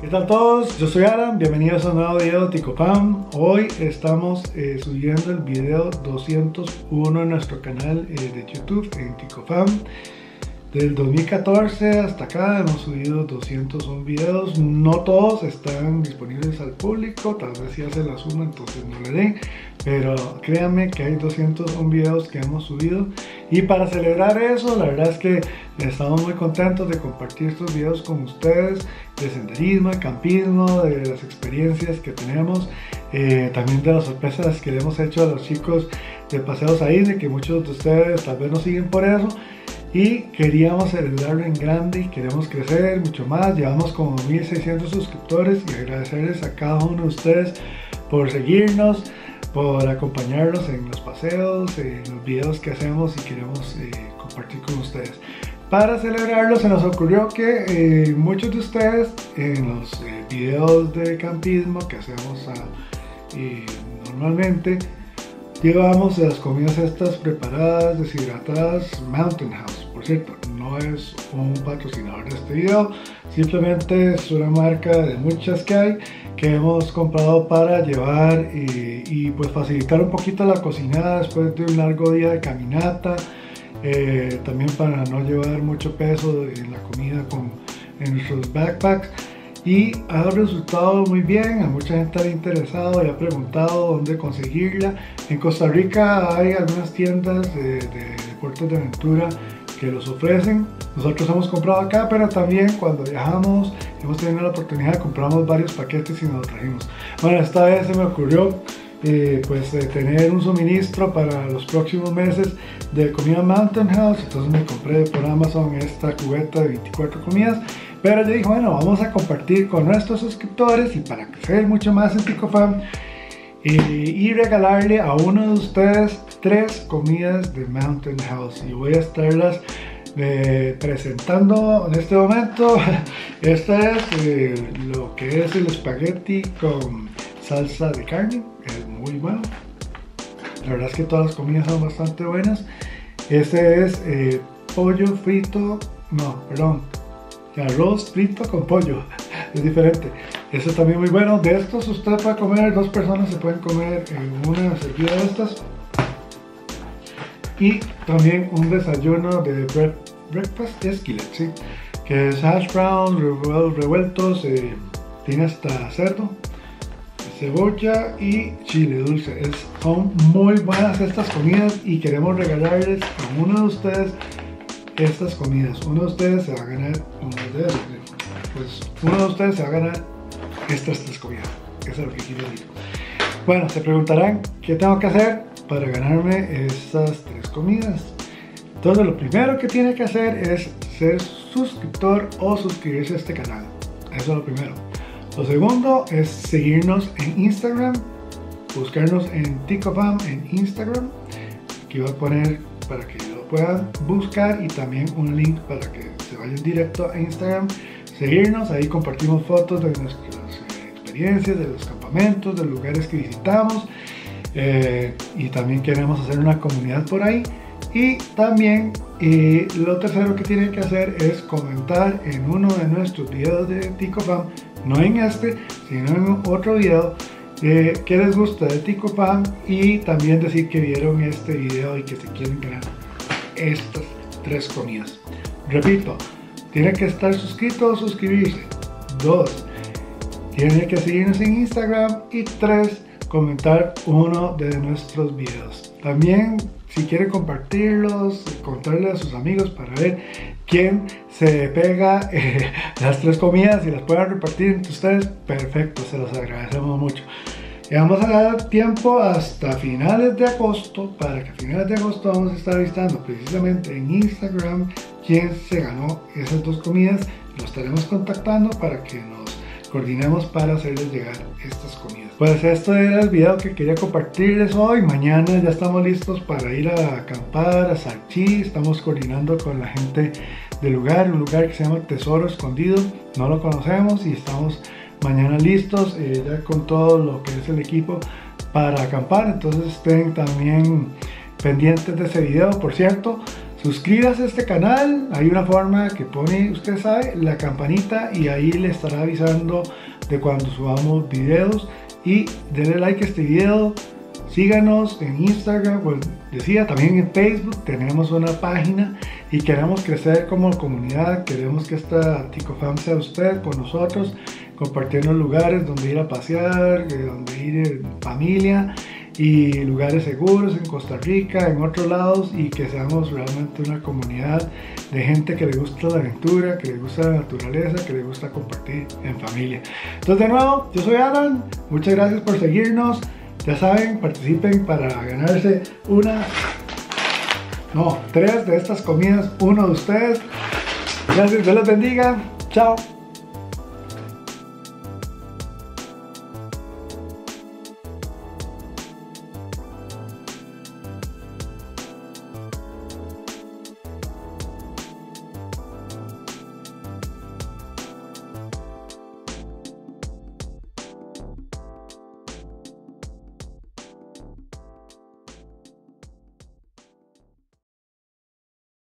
¿Qué tal todos? Yo soy Alan, bienvenidos a un nuevo video de TicoFam. Hoy estamos subiendo el video 201 en nuestro canal de YouTube, en TicoFam. Del 2014 hasta acá hemos subido 201 videos, no todos están disponibles al público, tal vez si hace la suma entonces no le den, pero créanme que hay 201 videos que hemos subido y para celebrar eso la verdad es que estamos muy contentos de compartir estos videos con ustedes de senderismo, de campismo, de las experiencias que tenemos, también de las sorpresas que le hemos hecho a los chicos de Paseos ahí, de que muchos de ustedes tal vez nos siguen por eso. Y queríamos celebrarlo en grande y queremos crecer mucho más. Llevamos como 1600 suscriptores y agradecerles a cada uno de ustedes por seguirnos, por acompañarnos en los paseos, en los videos que hacemos y queremos compartir con ustedes. Para celebrarlo se nos ocurrió que muchos de ustedes en los videos de campismo que hacemos normalmente llevamos las comidas estas preparadas, deshidratadas, Mountain House. Por cierto, no es un patrocinador de este video, simplemente es una marca de muchas que hay que hemos comprado para llevar y pues facilitar un poquito la cocinada después de un largo día de caminata, también para no llevar mucho peso en la comida en nuestros backpacks. Y ha resultado muy bien, a mucha gente le ha interesado y ha preguntado dónde conseguirla. En Costa Rica hay algunas tiendas de deportes de aventura que los ofrecen. Nosotros hemos comprado acá, pero también cuando viajamos hemos tenido la oportunidad de compramos varios paquetes y nos los trajimos. Bueno, esta vez se me ocurrió tener un suministro para los próximos meses de comida Mountain House, entonces me compré por Amazon esta cubeta de 24 comidas. Pero yo dije, bueno, vamos a compartir con nuestros suscriptores y para crecer mucho más en TicoFam y regalarle a uno de ustedes 3 comidas de Mountain House y voy a estarlas presentando en este momento. Este es lo que es el espagueti con salsa de carne, es muy bueno, la verdad es que todas las comidas son bastante buenas. Este es pollo frito, no, perdón, arroz frito con pollo, es diferente. Eso también muy bueno. De estos usted puede comer, 2 personas se pueden comer una servida de estas. Y también un desayuno de breakfast skillet, ¿sí? Que es hash browns, revueltos, tiene hasta cerdo, cebolla y chile dulce. Son muy buenas estas comidas y queremos regalarles a uno de ustedes estas comidas. Uno de ustedes se va a ganar estas 3 comidas. Eso es lo que quiero decir. Bueno, se preguntarán qué tengo que hacer para ganarme estas 3 comidas. Entonces lo primero que tiene que hacer es ser suscriptor o suscribirse a este canal. Eso es lo primero. Lo segundo es seguirnos en Instagram, buscarnos en TicoFam en Instagram. Aquí voy a poner para que puedan buscar y también un link para que se vayan directo a Instagram, seguirnos, ahí compartimos fotos de nuestras experiencias, de los campamentos, de los lugares que visitamos y también queremos hacer una comunidad por ahí. Y también lo tercero que tienen que hacer es comentar en uno de nuestros videos de TicoFam, no en este, sino en otro video, que les gusta de TicoFam y también decir que vieron este video y que se quieren ganar estas 3 comidas. Repito, tiene que estar suscrito o suscribirse. 2, tiene que seguirnos en Instagram y 3, comentar uno de nuestros videos. También si quieren compartirlos, contarle a sus amigos para ver quién se pega las 3 comidas y las puedan repartir entre ustedes, perfecto, se los agradecemos mucho. Vamos a dar tiempo hasta finales de agosto, para que a finales de agosto vamos a estar visitando precisamente en Instagram quién se ganó esas 2 comidas. Los estaremos contactando para que nos coordinemos para hacerles llegar estas comidas. Pues esto era el video que quería compartirles hoy. Mañana ya estamos listos para ir a acampar a Sarchí. Estamos coordinando con la gente del lugar, un lugar que se llama Tesoro Escondido. No lo conocemos y estamos mañana listos ya con todo lo que es el equipo para acampar, entonces estén también pendientes de ese video. Por cierto, Suscríbase a este canal, hay una forma que pone, usted sabe, la campanita y ahí le estará avisando de cuando subamos videos. Y denle like a este video, síganos en Instagram, pues decía, también en Facebook tenemos una página y queremos crecer como comunidad, queremos que esta TicoFam sea usted con nosotros, compartiendo lugares donde ir a pasear, donde ir en familia y lugares seguros en Costa Rica, en otros lados, y que seamos realmente una comunidad de gente que le gusta la aventura, que le gusta la naturaleza, que le gusta compartir en familia. Entonces de nuevo, yo soy Alan, muchas gracias por seguirnos, ya saben, participen para ganarse tres de estas comidas, uno de ustedes. Gracias, Dios los bendiga, chao.